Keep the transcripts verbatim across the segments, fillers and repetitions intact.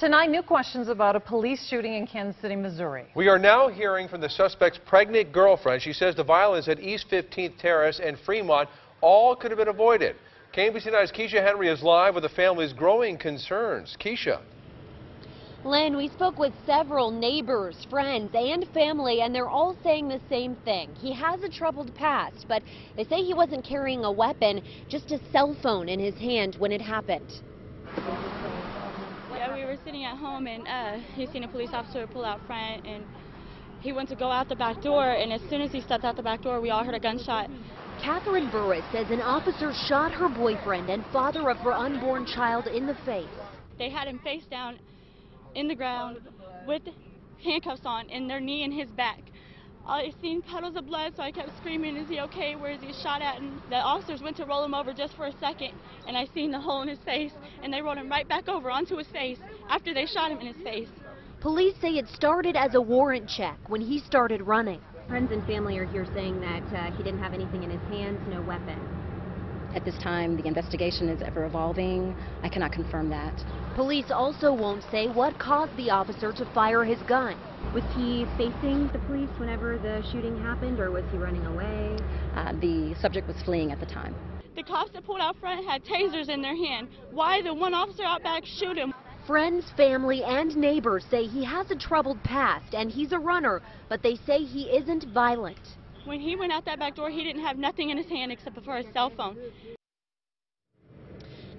Tonight, new questions about a police shooting in Kansas City, Missouri. We are now hearing from the suspect's pregnant girlfriend. She says the violence at East fifteenth Terrace and Fremont all could have been avoided. K M B C nine's Keisha Henry is live with the family's growing concerns. Keisha. Lynn, we spoke with several neighbors, friends, and family, and they're all saying the same thing. He has a troubled past, but they say he wasn't carrying a weapon, just a cell phone in his hand when it happened. Yeah, we were sitting at home, and uh, he seen a police officer pull out front, and he went to go out the back door, and as soon as he stepped out the back door, we all heard a gunshot. Katherine Burris says an officer shot her boyfriend and father of her unborn child in the face. They had him face down in the ground with handcuffs on and their knee in his back. I seen puddles of blood, so I kept screaming, is he okay? Where is he shot at? And the officers went to roll him over just for a second, and I seen the hole in his face, and they rolled him right back over onto his face after they shot him in his face. Police say it started as a warrant check when he started running. Friends and family are here saying that uh, he didn't have anything in his hands, no weapon. At this time, the investigation is ever evolving. I cannot confirm that. Police also won't say what caused the officer to fire his gun. Was he facing the police whenever the shooting happened, or was he running away? Uh, the subject was fleeing at the time. The cops that pulled out front had tasers in their hand. Why the one officer out back shoot him? Friends, family, and neighbors say he has a troubled past and he's a runner, but they say he isn't violent. When he went out that back door, he didn't have nothing in his hand except for his cell phone.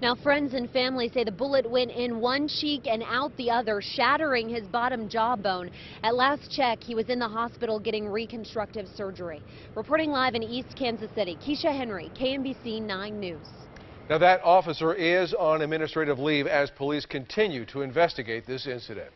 Now, friends and family say the bullet went in one cheek and out the other, shattering his bottom jawbone. At last check, he was in the hospital getting reconstructive surgery. Reporting live in East Kansas City, Keisha Henry, K M B C nine News. Now, that officer is on administrative leave as police continue to investigate this incident.